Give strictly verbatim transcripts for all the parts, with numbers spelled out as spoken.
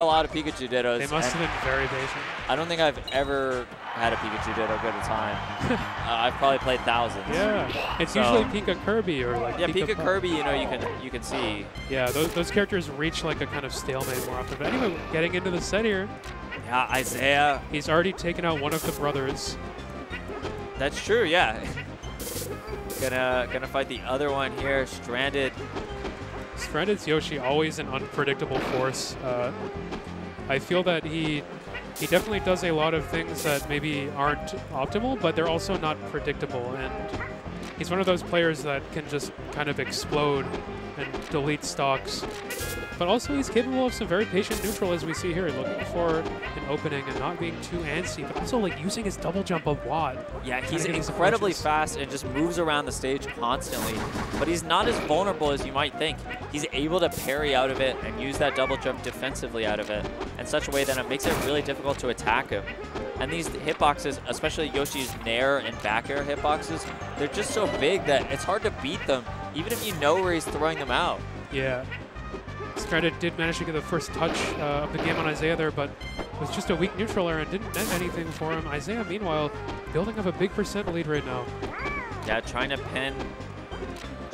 a lot of Pikachu Dittos. They must have been very patient. I don't think I've ever had a Pikachu Ditto good at time. uh, I've probably played thousands. Yeah, it's so, usually Pika Kirby or like. Yeah, Pika, Pika Kirby. You know, you can you can see. Yeah, those those characters reach like a kind of stalemate more often. But anyway, getting into the set here. Yeah, Isaiah. He's already taken out one of the brothers. That's true. Yeah. gonna gonna fight the other one here. Stranded. Stranded's Yoshi, always an unpredictable force. Uh, I feel that he he definitely does a lot of things that maybe aren't optimal, but they're also not predictable. And he's one of those players that can just kind of explode and delete stocks. But also he's capable of some very patient neutral, as we see here, looking for an opening and not being too antsy, but also like using his double jump a lot. Yeah, he's incredibly fast and just moves around the stage constantly, but he's not as vulnerable as you might think. He's able to parry out of it and use that double jump defensively out of it in such a way that it makes it really difficult to attack him. And these hitboxes, especially Yoshi's nair and back air hitboxes, they're just so big that it's hard to beat them, even if you know where he's throwing them out. Yeah. Stranded did manage to get the first touch uh, of the game on Isaiah there, but it was just a weak neutral error and didn't meant anything for him. Isaiah, meanwhile, building up a big percent lead right now. Yeah, trying to pin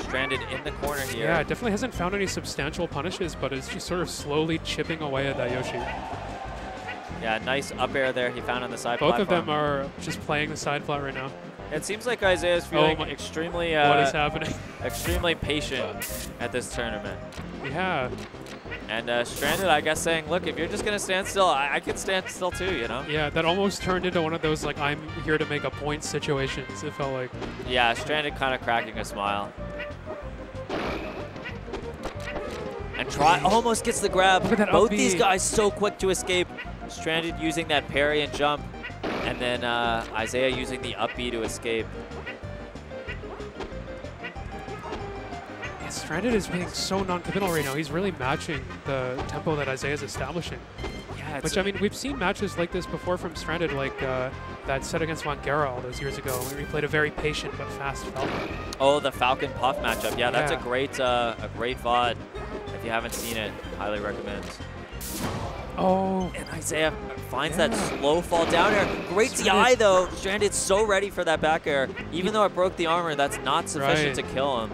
Stranded in the corner here. Yeah, definitely hasn't found any substantial punishes, but is just sort of slowly chipping away at that Yoshi. Yeah, nice up air there he found on the side platform. Both of them are just playing the side flat right now. It seems like Isaiah's feeling oh extremely uh, what is happening? extremely patient at this tournament. Yeah. And uh, Stranded, I guess, saying, look, if you're just going to stand still, I, I could stand still too, you know? Yeah, that almost turned into one of those, like, I'm here to make a point situations, it felt like. Yeah, Stranded kind of cracking a smile. And try almost gets the grab. Both these guys so quick to escape. Stranded using that parry and jump. And then uh, Isaiah using the up B to escape. Yeah, Stranded is being so non-committal right now. He's really matching the tempo that Isaiah is establishing. Yeah, Which, I mean, we've seen matches like this before from Stranded, like uh, that set against Wangera all those years ago, where he played a very patient but fast Falcon. Oh, the Falcon Puff matchup. Yeah, that's yeah. a great uh, a great V O D. If you haven't seen it, highly recommend. Oh. And Isaiah finds yeah. that slow fall down air. Great D I though. Stranded's so ready for that back air. Even though it broke the armor, that's not sufficient right. to kill him.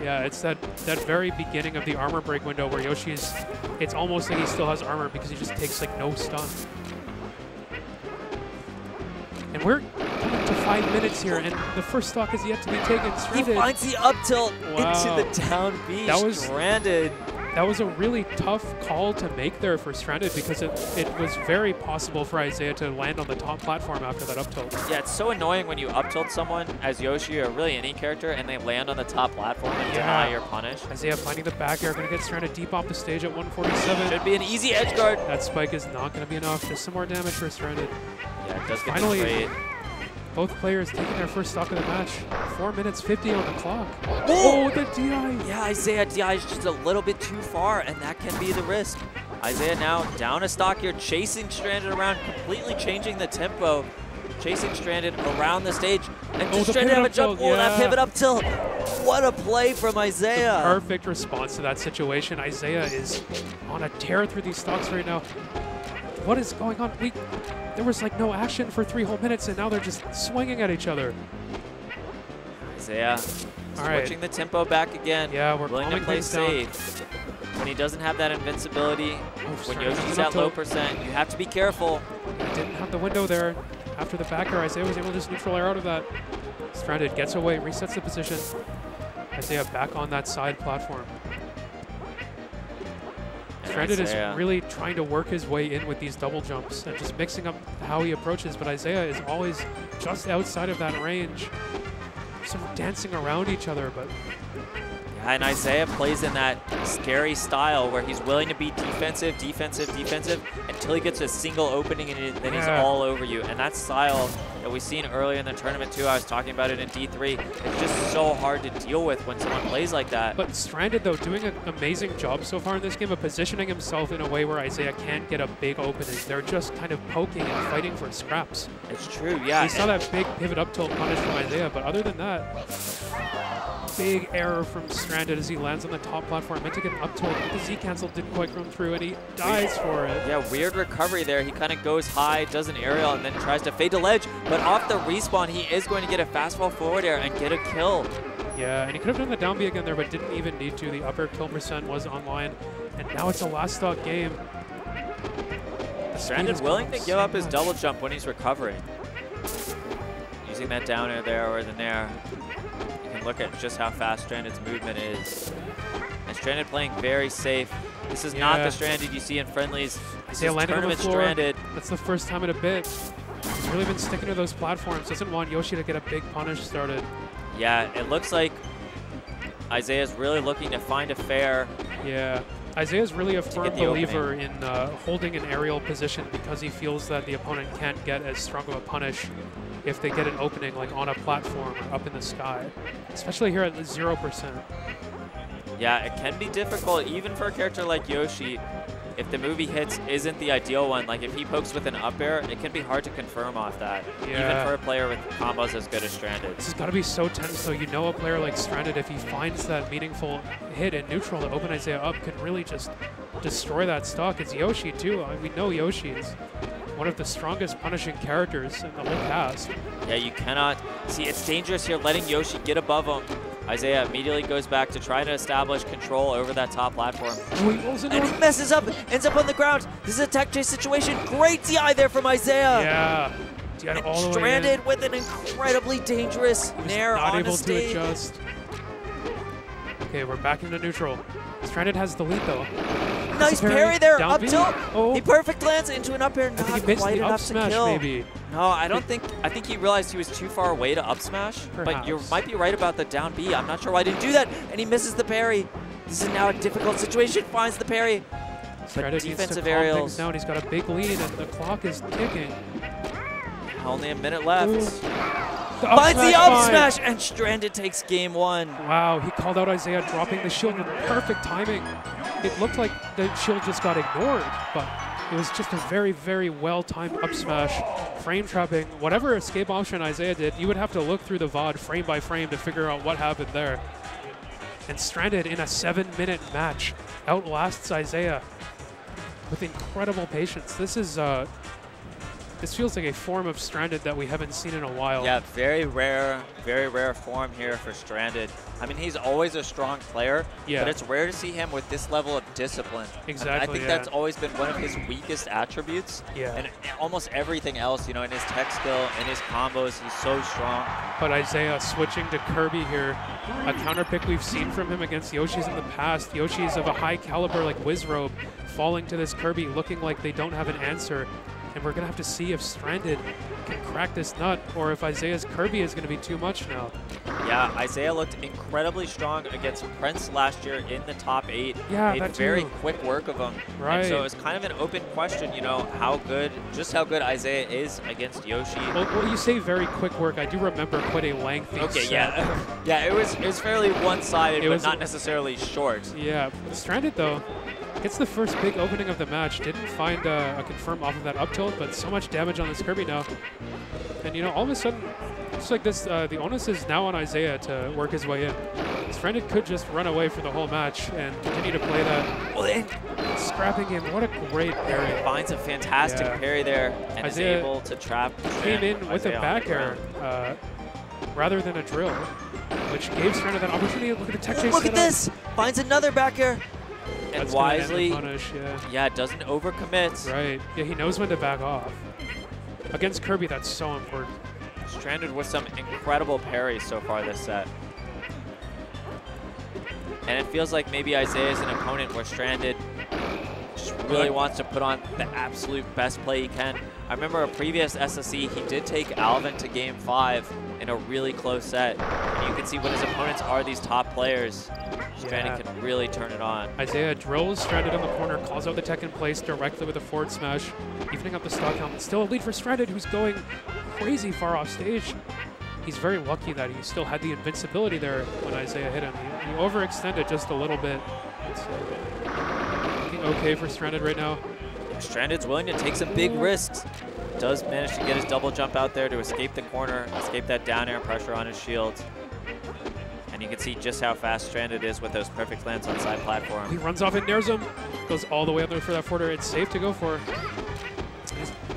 Yeah, it's that, that very beginning of the armor break window where Yoshi's, it's almost like he still has armor because he just takes like no stun. And we're coming to five minutes here, and the first stock is yet to be taken. Stranded. He finds the up tilt wow. into the down B. That was Stranded. That was a really tough call to make there for Stranded because it, it was very possible for Isaiah to land on the top platform after that up tilt. Yeah, it's so annoying when you up tilt someone as Yoshi or really any character and they land on the top platform and yeah. deny your punish. Isaiah finding the back air, going to get Stranded deep off the stage at one forty-seven. Should be an easy edge guard. That spike is not going to be enough. Just some more damage for Stranded. Yeah, it does get Finally, both players taking their first stock of the match. four minutes fifty on the clock. Oh, the D I! Yeah, Isaiah D I is just a little bit too far, and that can be the risk. Isaiah now down a stock here, chasing Stranded around, completely changing the tempo, chasing Stranded around the stage. And oh, Stranded have a jump. Oh, yeah. that pivot up tilt. What a play from Isaiah. The perfect response to that situation. Isaiah is on a tear through these stocks right now. What is going on? We, there was like no action for three whole minutes, and now they're just swinging at each other. Isaiah All switching right. the tempo back again. Yeah, we're willing to play safe. Down. When he doesn't have that invincibility, oh, when Yoshi's at low percent, you have to be careful. He didn't have the window there. After the backer, Isaiah was able to just neutral air out of that. Stranded gets away, resets the position. Isaiah back on that side platform. Stranded Isaiah. is really trying to work his way in with these double jumps and just mixing up how he approaches, but Isaiah is always just outside of that range, sort of dancing around each other. But yeah, and Isaiah plays in that scary style where he's willing to be defensive, defensive, defensive until he gets a single opening and then he's yeah. all over you. And that style that we've seen earlier in the tournament too, I was talking about it in D three, it's just so hard to deal with when someone plays like that. But Stranded though, doing an amazing job so far in this game of positioning himself in a way where Isaiah can't get a big opening. They're just kind of poking and fighting for scraps. It's true, yeah. We saw that big pivot up tilt punish from Isaiah, but other than that, big error from Stranded as he lands on the top platform. Meant to get an up tilt, but the Z cancel didn't quite come through, and he dies for it. Yeah, weird recovery there. He kind of goes high, does an aerial, and then tries to fade to ledge. But off the respawn, he is going to get a fastball forward air and get a kill. Yeah, and he could have done the down B again there, but didn't even need to. The upper kill percent was online, and now it's a last stock game. Stranded willing to give up his double jump when he's recovering. Using that down air there or the nair. You can look at just how fast Stranded's movement is. And Stranded playing very safe. This is yeah. not the Stranded you see in friendlies. This is tournament Stranded. That's the first time in a bit. He's really been sticking to those platforms. Doesn't want Yoshi to get a big punish started. Yeah, it looks like Isaiah's really looking to find a fair. Yeah. Isaiah's really a firm believer opening. in uh, holding an aerial position because he feels that the opponent can't get as strong of a punish if they get an opening like on a platform or up in the sky, especially here at zero percent. Yeah, it can be difficult even for a character like Yoshi if the move he hits isn't the ideal one. Like if he pokes with an up air, it can be hard to confirm off that, yeah. even for a player with combos as good as Stranded. This has got to be so tense, so you know a player like Stranded, if he finds that meaningful hit in neutral to open Isaiah up, can really just destroy that stock. It's Yoshi too. I mean, we know Yoshi is one of the strongest punishing characters in the whole cast. Yeah, you cannot. See, it's dangerous here letting Yoshi get above him. Isaiah immediately goes back to try to establish control over that top platform. And he messes up, ends up on the ground. This is a tech chase situation. Great D I there from Isaiah. Yeah. D I all the way in. Stranded with an incredibly dangerous nair on the stage. Not able to adjust. Okay, we're back into neutral. Stranded has the lead though. Nice parry there, up tilt. Oh. He perfect lands into an up air, not quite enough to kill. Maybe. No, I don't think, I think he realized he was too far away to up smash, Perhaps. but you might be right about the down B. I'm not sure why I didn't do that, and he misses the parry. This is now a difficult situation, finds the parry. Stranded but defensive aerials. Down. He's got a big lead, and the clock is ticking. Only a minute left. Ooh. Finds the up smash, and Stranded takes game one. Wow, he called out Isaiah dropping the shield in perfect timing. It looked like the shield just got ignored, but it was just a very, very well-timed up smash. Frame trapping, whatever escape option Isaiah did, you would have to look through the V O D frame by frame to figure out what happened there. And Stranded in a seven-minute match outlasts Isaiah with incredible patience. This is... Uh, This feels like a form of Stranded that we haven't seen in a while. Yeah, very rare, very rare form here for Stranded. I mean, he's always a strong player, yeah. but it's rare to see him with this level of discipline. Exactly, I, mean, I think yeah. that's always been one of his weakest attributes. Yeah. And almost everything else, you know, in his tech skill, in his combos, he's so strong. But Isaiah switching to Kirby here, a counter pick we've seen from him against Yoshis in the past. Yoshis of a high caliber like Wizrobe falling to this Kirby, looking like they don't have an answer. And we're going to have to see if Stranded can crack this nut or if Isaiah's Kirby is going to be too much now. Yeah, Isaiah looked incredibly strong against Prince last year in the top eight. Yeah, Made that very too. quick work of him. Right. And so it's kind of an open question, you know, how good, just how good Isaiah is against Yoshi. Well, well you say very quick work. I do remember quite a lengthy Okay, set. yeah. yeah, it was, it was fairly one-sided, but was, not necessarily short. Yeah, Stranded, though. It's the first big opening of the match. Didn't find uh, a confirm off of that up tilt, but so much damage on this Kirby now. And you know, all of a sudden, just like this, uh, the onus is now on Isaiah to work his way in. Stranded could just run away for the whole match and continue to play that. Well, and scrapping him, what a great parry. He finds a fantastic yeah. parry there and Isaiah is able to trap. Came in Isaiah with a back air uh, rather than a drill, which gave Stranded that opportunity. Look at the tech chase. Look at this, finds another back air. And That's wisely, punish, yeah. yeah, doesn't overcommit. Right. Yeah, he knows when to back off. Against Kirby, that's so important. Stranded with some incredible parries so far this set. And it feels like maybe Isaiah is an opponent where Stranded just really wants to put on the absolute best play he can. I remember a previous S S E, he did take Alvin to game five in a really close set. And you can see when his opponents are these top players. Stranded yeah. can really turn it on. Isaiah drills Stranded in the corner, calls out the tech in place directly with a forward smash, evening up the stock count. Still a lead for Stranded, who's going crazy far off stage. He's very lucky that he still had the invincibility there when Isaiah hit him. He, he overextended just a little bit. Looking okay for Stranded right now. Stranded's willing to take some big risks. Does manage to get his double jump out there to escape the corner, escape that down air pressure on his shield. you can see just how fast Stranded is with those perfect lands on the side platform. He runs off and nairs him, goes all the way up there for that forwarder. It's safe to go for.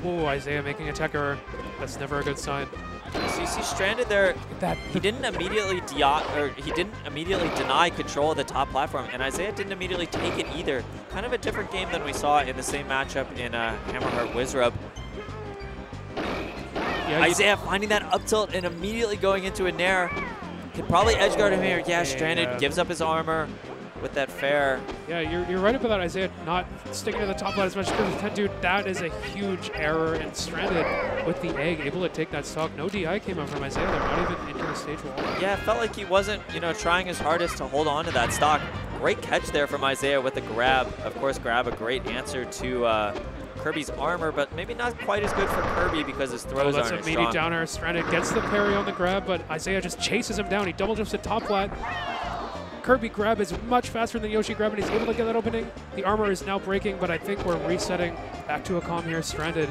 Oh, Isaiah making a tech error. That's never a good sign. So you see Stranded there, that he didn't immediately de or he didn't immediately deny control of the top platform, and Isaiah didn't immediately take it either. Kind of a different game than we saw in the same matchup in uh, Hammerheart Wizrobe. Yeah, Isaiah finding that up tilt and immediately going into a nair. Could probably edgeguard him here. Yeah, Stranded yeah. gives up his armor with that fair. Yeah, you're, you're right about that, Isaiah not sticking to the top line as much. Dude, that is a huge error, and Stranded with the egg, able to take that stock. No D I came up from Isaiah there, not even into the stage wall. Yeah, it felt like he wasn't, you know, trying his hardest to hold on to that stock. Great catch there from Isaiah with the grab. Of course, grab a great answer to uh, Kirby's armor, but maybe not quite as good for Kirby because his throws oh, aren't as strong. That's a meaty downer. Stranded gets the parry on the grab, but Isaiah just chases him down. He double jumps to top flat. Kirby grab is much faster than Yoshi grab, and he's able to get that opening. The armor is now breaking, but I think we're resetting back to a calm here. Stranded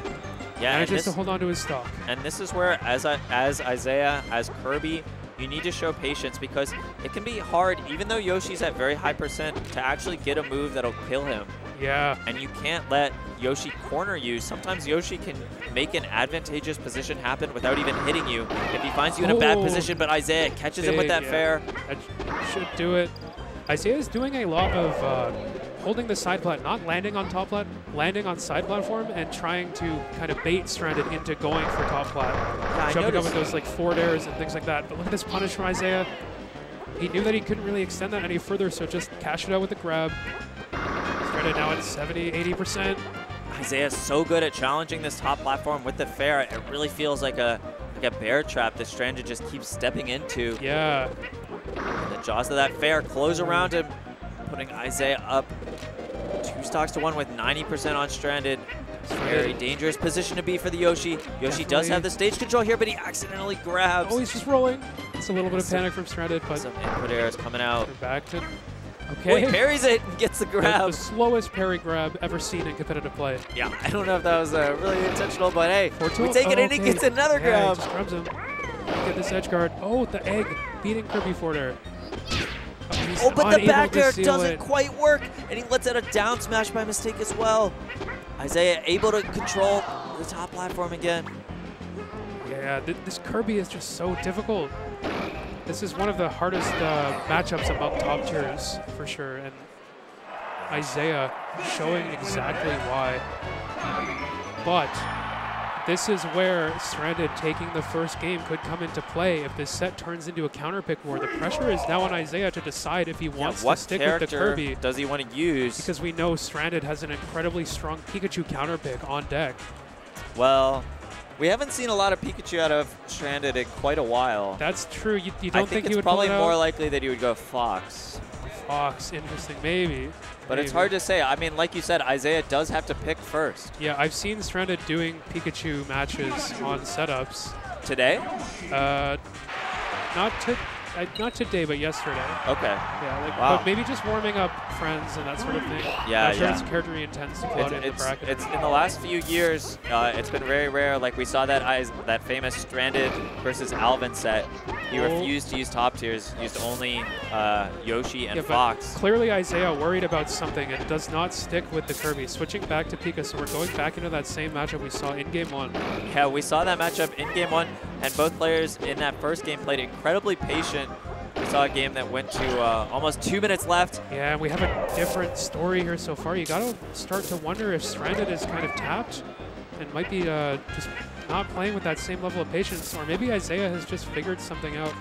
yeah, manages to hold on to his stock. And this is where, as, I, as Isaiah, as Kirby, you need to show patience because it can be hard, even though Yoshi's at very high percent, to actually get a move that'll kill him. Yeah. And you can't let Yoshi corner you. Sometimes Yoshi can make an advantageous position happen without even hitting you. If he finds you in a bad position, but Isaiah catches Big, him with that yeah. fair. That should do it. Isaiah is doing a lot of uh, holding the side plat, not landing on top plat, landing on side platform, and trying to kind of bait Stranded into going for top plat. Yeah, jumping up with those like forward airs and things like that. But look at this punish from Isaiah. He knew that he couldn't really extend that any further, so just cash it out with the grab. Stranded now at seventy, eighty percent. Isaiah's so good at challenging this top platform with the fair. It really feels like a like a bear trap that Stranded just keeps stepping into. Yeah. And the jaws of that fair close around him, putting Isaiah up two stocks to one with ninety percent on Stranded. Very dangerous position to be for the Yoshi. Yoshi Definitely. does have the stage control here, but he accidentally grabs. Oh, he's just rolling. It's a little bit of panic from Stranded, but some input errors coming out. Back to Okay. Boy, parries it and gets the grab. That's the slowest parry grab ever seen in competitive play. Yeah, I don't know if that was uh, really intentional, but hey, we take it oh, in, okay. he gets another yeah, grab. He just grabs him. Get this edge guard. Oh, the egg beating Kirby for there. Oh, oh but the back air doesn't it. quite work, and he lets out a down smash by mistake as well. Isaiah able to control the top platform again. Yeah, th this Kirby is just so difficult. This is one of the hardest uh, matchups among top tiers, for sure, and Isaiah showing exactly why. But this is where Stranded taking the first game could come into play. If this set turns into a counter pick war, the pressure is now on Isaiah to decide if he wants yeah, to stick with the Kirby. Does he want to use? Because we know Stranded has an incredibly strong Pikachu counter pick on deck. Well, we haven't seen a lot of Pikachu out of Stranded in quite a while. That's true. You, you don't I think, think he would pull it out? It's probably more likely that he would go Fox. Fox, interesting, maybe. But maybe. It's hard to say. I mean, like you said, Isaiah does have to pick first. Yeah, I've seen Stranded doing Pikachu matches on setups. Today? Uh, not to, uh, not today, but yesterday. Okay. Yeah, like, wow. But maybe just warming up friends and that sort of thing. Yeah, I'm sure yeah. It's a character he intends to put in the bracket. It's in the last few years, uh, it's been very rare. Like we saw that Is that famous Stranded versus Alvin set. He refused to use top tiers, used only uh, Yoshi and yeah, Fox. Clearly Isaiah worried about something and does not stick with the Kirby. Switching back to Pika, so we're going back into that same matchup we saw in game one. Yeah, we saw that matchup in game one, and both players in that first game played incredibly patient. We saw a game that went to uh, almost two minutes left. Yeah, and we have a different story here so far. You gotta start to wonder if Stranded is kind of tapped and might be uh, just not playing with that same level of patience, or maybe Isaiah has just figured something out,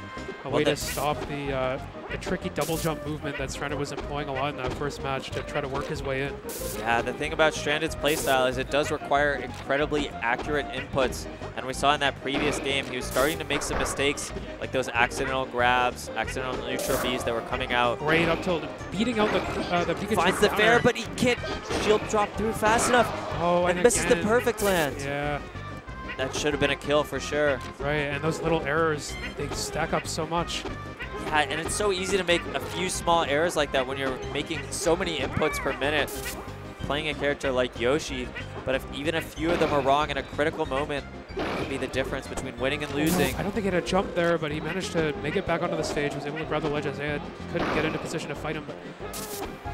a well, way to stop the, uh, the tricky double jump movement that Stranded was employing a lot in that first match to try to work his way in. Yeah, the thing about Stranded's playstyle is it does require incredibly accurate inputs, and we saw in that previous game he was starting to make some mistakes, like those accidental grabs, accidental neutral Bs that were coming out. Great up tilt, beating out the, uh, the Pikachu Finds counter. the fair, but he can't shield drop through fast enough, oh, and, and misses again. the perfect land. Yeah. That should have been a kill for sure. Right, and those little errors, they stack up so much. Yeah, and it's so easy to make a few small errors like that when you're making so many inputs per minute. playing a character like Yoshi, but if even a few of them are wrong in a critical moment, it could be the difference between winning and losing. I don't think he had a jump there, but he managed to make it back onto the stage, was able to grab the ledge. Isaiah couldn't get into position to fight him, but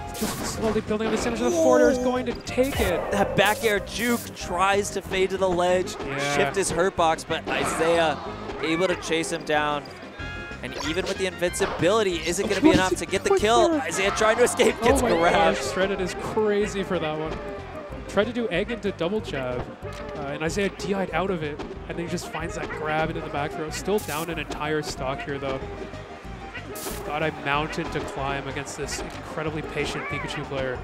just slowly building up the damage. The forwarder is going to take it. That back air juke tries to fade to the ledge, yeah. shift his hurt box, but Isaiah able to chase him down. And even with the invincibility, isn't going to be enough to get the kill. There? Isaiah trying to escape, gets oh my grabbed. Gosh, Stranded is crazy for that one. Tried to do egg into double jab, uh, and Isaiah D I'd out of it, and then he just finds that grab into the back throw. Still down an entire stock here, though. Thought I mounted to climb against this incredibly patient Pikachu player.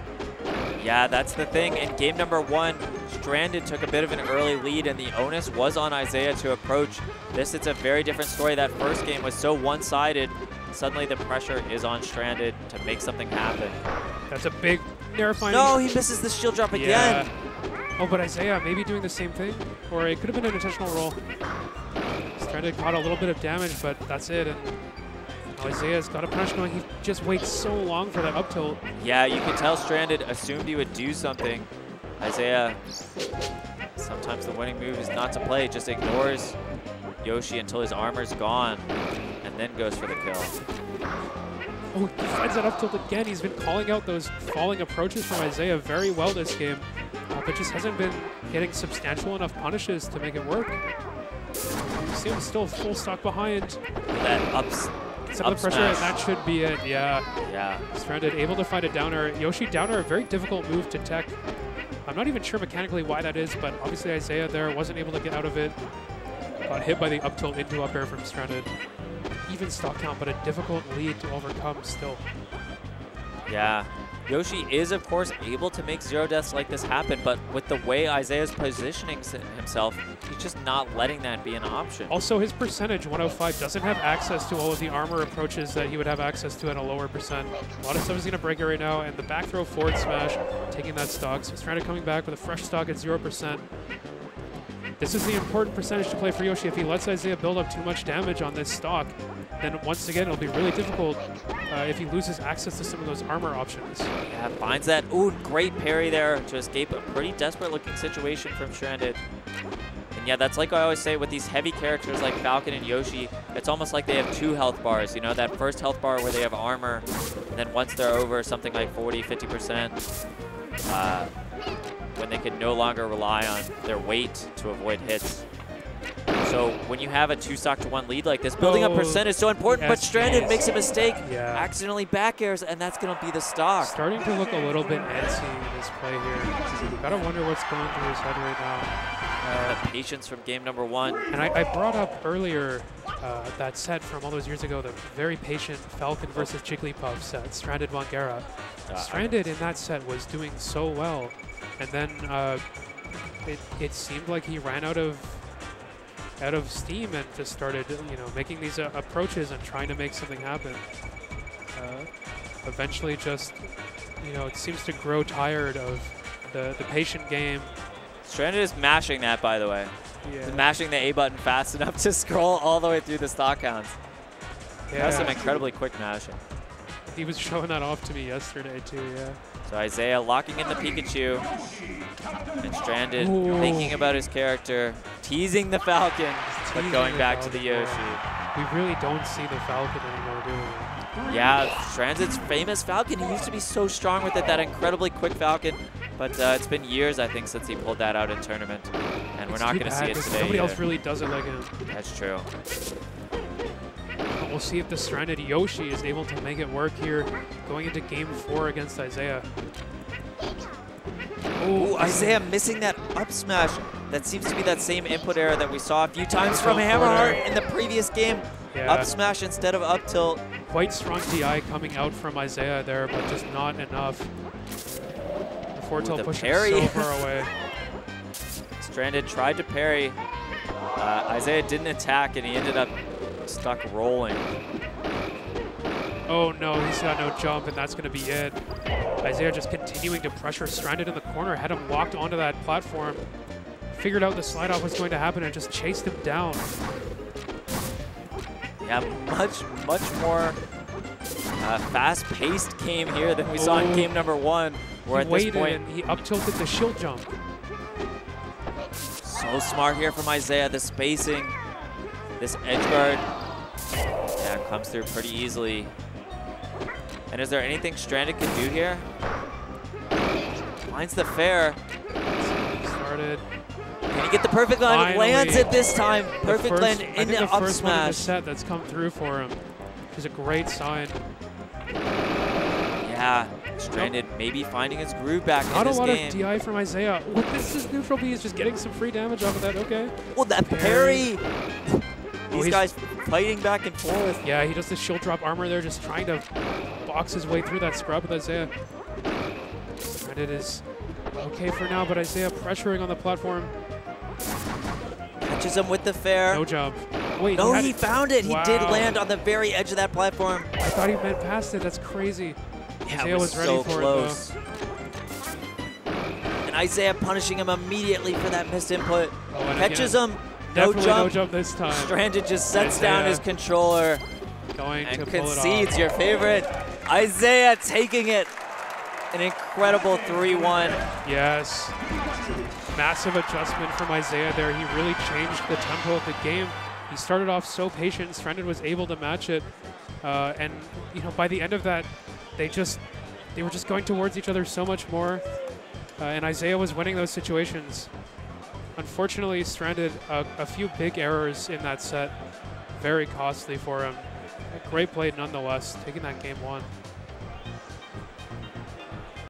Yeah, that's the thing. In game number one, Stranded took a bit of an early lead, and the onus was on Isaiah to approach this. It's a very different story. That first game was so one-sided. Suddenly, the pressure is on Stranded to make something happen. That's a big, terrifying... No, he misses the shield drop again. Yeah. Oh, but Isaiah maybe doing the same thing, or it could have been an intentional roll. Stranded caught a little bit of damage, but that's it. And Isaiah's got a punish going. He just waits so long for that up tilt. Yeah, you can tell Stranded assumed he would do something. Isaiah, sometimes the winning move is not to play, just ignores Yoshi until his armor's gone, and then goes for the kill. Oh, he finds that up tilt again. He's been calling out those falling approaches from Isaiah very well this game, uh, but just hasn't been getting substantial enough punishes to make it work. You see him still full stock behind. That ups. Some of the pressure, and that should be it, yeah. Yeah. Stranded, able to find a downer. Yoshi downer, a very difficult move to tech. I'm not even sure mechanically why that is, but obviously Isaiah there wasn't able to get out of it. Got hit by the up tilt into up air from Stranded. Even stock count, but a difficult lead to overcome still. Yeah. Yoshi is, of course, able to make zero deaths like this happen, but with the way Isaiah's positioning himself, he's just not letting that be an option. Also, his percentage, one oh five, doesn't have access to all of the armor approaches that he would have access to at a lower percent. A lot of stuff is going to break it right now, and the back throw forward smash, taking that stock. So Stranded coming back with a fresh stock at zero percent. This is the important percentage to play for Yoshi. If he lets Isaiah build up too much damage on this stock, then once again, it'll be really difficult uh, if he loses access to some of those armor options. Yeah, finds that. Ooh, great parry there to escape a pretty desperate-looking situation from Stranded. And yeah, that's like I always say with these heavy characters like Falcon and Yoshi, it's almost like they have two health bars. You know, that first health bar where they have armor, and then once they're over something like forty, fifty percent, uh, when they can no longer rely on their weight to avoid hits. So when you have a two stock to one lead like this, building oh, up percent is so important, yes, but Stranded yes. makes a mistake, yeah. accidentally back airs, and that's going to be the stock. Starting to look a little bit antsy in this play here. You've got to wonder what's going through his head right now. Uh, the patience from game number one. And I, I brought up earlier uh, that set from all those years ago, the very patient Falcon versus Jigglypuff set, Stranded Wangera. Uh, Stranded in that set was doing so well, and then uh, it, it seemed like he ran out of out of steam and just started, you know, making these uh, approaches and trying to make something happen. Uh, eventually just, you know, it seems to grow tired of the, the patient game. Stranded is mashing that, by the way. Yeah. He's mashing the A button fast enough to scroll all the way through the stock counts. Yeah. That's some incredibly quick mashing. He was showing that off to me yesterday, too, yeah. So Isaiah locking in the Pikachu, and Stranded Ooh. thinking about his character, teasing the Falcon, He's but going back Falcon, to the Yoshi. Yeah. We really don't see the Falcon anymore, do we? Yeah, Stranded's famous Falcon. He used to be so strong with it, that incredibly quick Falcon, but uh, it's been years, I think, since he pulled that out in tournament, and it's we're not going to see it today. Nobody else really does it like him. That's true. We'll see if the Stranded Yoshi is able to make it work here going into game four against Isaiah. Oh, Isaiah missing that up smash. That seems to be that same input error that we saw a few times from Hammerheart in the previous game. Yeah. Up smash instead of up tilt. Quite strong D I coming out from Isaiah there, but just not enough. The four tilt push is so far away. Stranded tried to parry. Uh, Isaiah didn't attack, and he ended up stuck rolling. Oh no, he's got no jump, and that's going to be it. Isaiah just continuing to pressure Stranded in the corner, had him locked onto that platform, figured out the slide off was going to happen, and just chased him down. Yeah, much, much more uh, fast-paced game here than we oh. saw in game number one. We're he waited point, and he up-tilted the shield jump. So smart here from Isaiah. The spacing, this edge guard, yeah, comes through pretty easily. And is there anything Stranded can do here? Finds the fair. Started. Can he get the perfect line? Finally, lands it this time. Perfect first, land in the up first smash. One in the set that's come through for him. Which is a great sign. Yeah, Stranded yep. maybe finding his groove back Not in this game. Not a lot game. of D I from Isaiah. What this is neutral B is just getting some free damage off of that, okay. Well, that parry. parry. These oh, guys fighting back and forth. Yeah, he does the shield drop armor there, just trying to box his way through that scrub with Isaiah. Stranded is okay for now, but Isaiah pressuring on the platform. Catches him with the fair. No jump. Wait, no, he, he found it. Wow. He did land on the very edge of that platform. I thought he meant past it. That's crazy. Yeah, Isaiah was, was ready so for close. it, though. And Isaiah punishing him immediately for that missed input. Oh, Catches again. him. No jump. no jump this time. Stranded just sets Isaiah down his controller going and to concedes your favorite. Isaiah taking it. An incredible three one. Yes. Massive adjustment from Isaiah there. He really changed the tempo of the game. He started off so patient. Stranded was able to match it. Uh, and you know, by the end of that, they just they were just going towards each other so much more. Uh, and Isaiah was winning those situations. Unfortunately, Stranded a, a few big errors in that set. Very costly for him. A great play nonetheless, taking that game one.